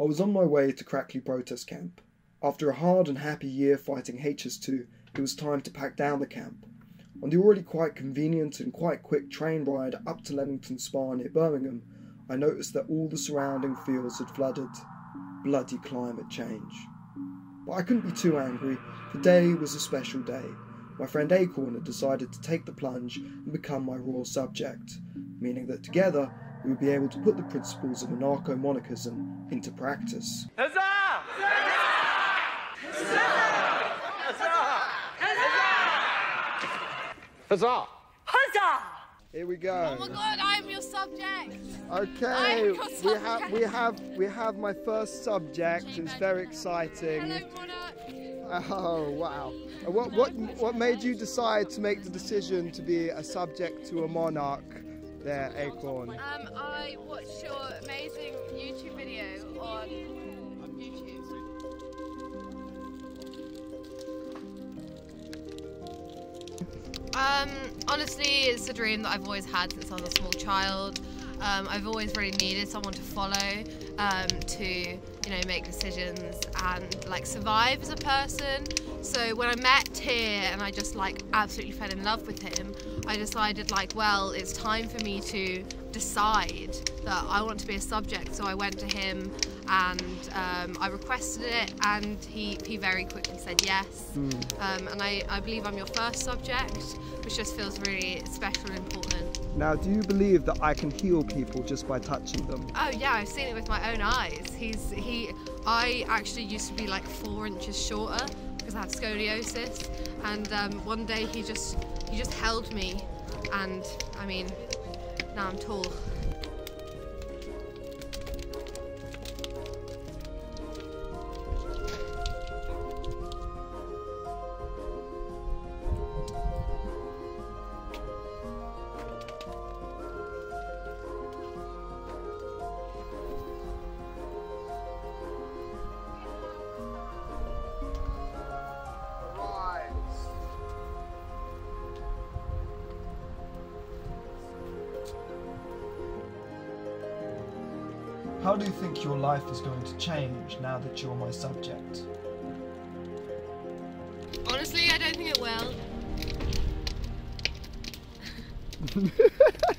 I was on my way to Crackley Protest Camp. After a hard and happy year fighting HS2, it was time to pack down the camp. On the already quite convenient and quite quick train ride up to Leamington Spa near Birmingham, I noticed that all the surrounding fields had flooded. Bloody climate change. But I couldn't be too angry. The day was a special day. My friend Acorn had decided to take the plunge and become my royal subject, meaning that together we would be able to put the principles of anarcho-monarchism into practice. Huzzah! Huzzah! Huzzah! Huzzah! Huzzah! Huzzah! Here we go. Oh my God, I am your subject. Okay, your subject. We have my first subject. It's very exciting. Hello, monarch. Oh wow! What made you decide to make the decision to be a subject to a monarch? There, Acorn. I watched your amazing YouTube video on YouTube. Honestly, it's a dream that I've always had since I was a small child. I've always really needed someone to follow, to make decisions and survive as a person. So when I met Tyr and I just absolutely fell in love with him, I decided well, it's time for me to decide that I want to be a subject. So I went to him and I requested it, and he very quickly said yes. And I believe I'm your first subject, which just feels really special and important. Now, do you believe that I can heal people just by touching them? Oh yeah, I've seen it with my own eyes. I actually used to be 4 inches shorter because I had scoliosis, and one day he just held me, and I mean, now I'm tall. How do you think your life is going to change now that you're my subject? Honestly, I don't think it will.